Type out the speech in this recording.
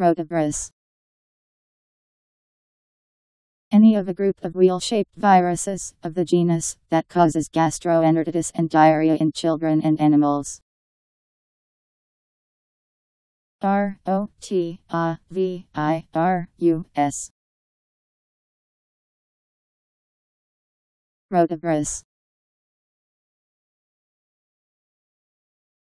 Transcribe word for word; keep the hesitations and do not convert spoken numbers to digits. Rotavirus. Any of a group of wheel-shaped viruses of the genus that causes gastroenteritis and diarrhea in children and animals. R O T A V I R U S. Rotavirus.